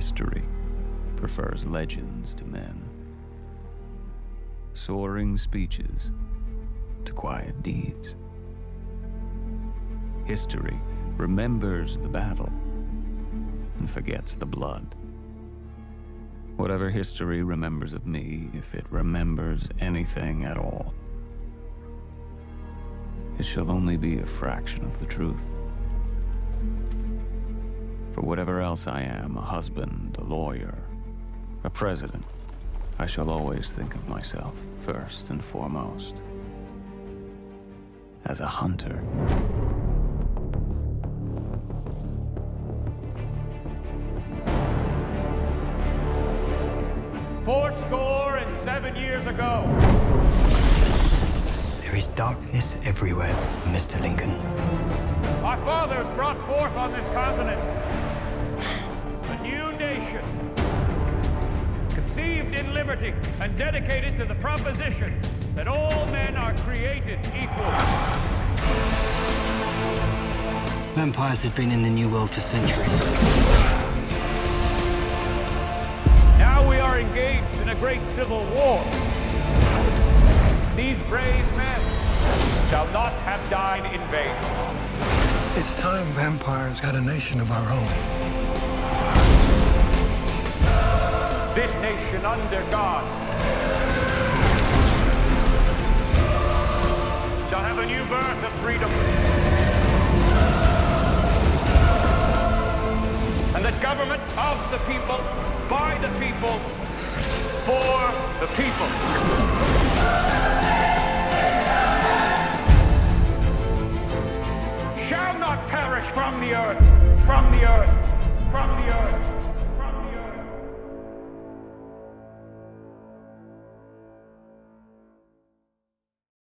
History prefers legends to men, soaring speeches to quiet deeds. History remembers the battle and forgets the blood. Whatever history remembers of me, if it remembers anything at all, it shall only be a fraction of the truth. For whatever else I am, a husband, a lawyer, a president, I shall always think of myself, first and foremost, as a hunter. Fourscore and 7 years ago. There is darkness everywhere, Mr. Lincoln. Our fathers brought forth on this continent a new nation, conceived in liberty and dedicated to the proposition that all men are created equal. Vampires had been in the New World for centuries. Engaged in a great civil war. These brave men shall not have died in vain. It's time vampires got a nation of our own. This nation under God shall have a new birth of freedom. And the government of the people, by the people, for the people. Shall not perish from the earth, from the earth, from the earth.